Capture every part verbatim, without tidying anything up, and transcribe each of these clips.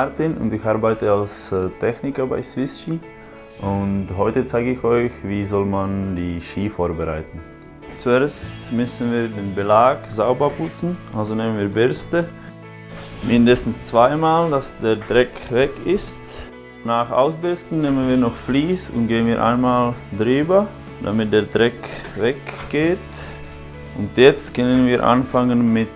Martin und ich arbeite als Techniker bei Swiss Ski und heute zeige ich euch, wie soll man die Ski vorbereiten. Zuerst müssen wir den Belag sauber putzen, also nehmen wir Bürste, mindestens zweimal, dass der Dreck weg ist. Nach Ausbürsten nehmen wir noch Vlies und gehen wir einmal drüber, damit der Dreck weggeht. Und jetzt können wir anfangen mit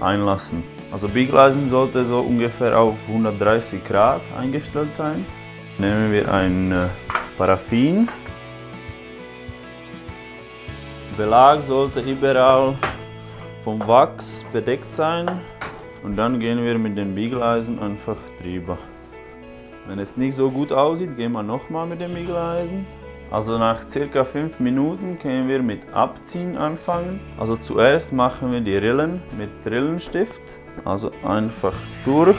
Einlassen. Also Biegleisen sollte so ungefähr auf hundertdreißig Grad eingestellt sein. Nehmen wir ein Paraffin. Belag sollte überall vom Wachs bedeckt sein. Und dann gehen wir mit den Biegeleisen einfach drüber. Wenn es nicht so gut aussieht, gehen wir nochmal mit dem Biegeleisen. Also nach ca. fünf Minuten können wir mit Abziehen anfangen. Also zuerst machen wir die Rillen mit Rillenstift. Also einfach durch.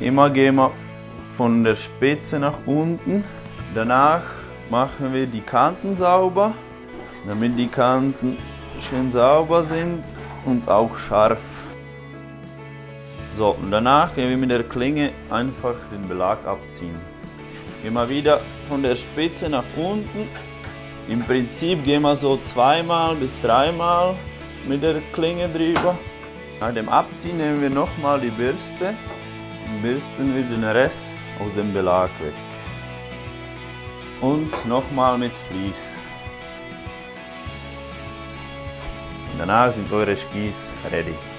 Immer gehen wir von der Spitze nach unten. Danach machen wir die Kanten sauber, damit die Kanten schön sauber sind und auch scharf. So, und danach können wir mit der Klinge einfach den Belag abziehen. Immer wieder von der Spitze nach unten. Im Prinzip gehen wir so zweimal bis dreimal mit der Klinge drüber. Nach dem Abziehen nehmen wir nochmal die Bürste und bürsten wir den Rest aus dem Belag weg. Und nochmal mit Vlies. Danach sind eure Skis ready.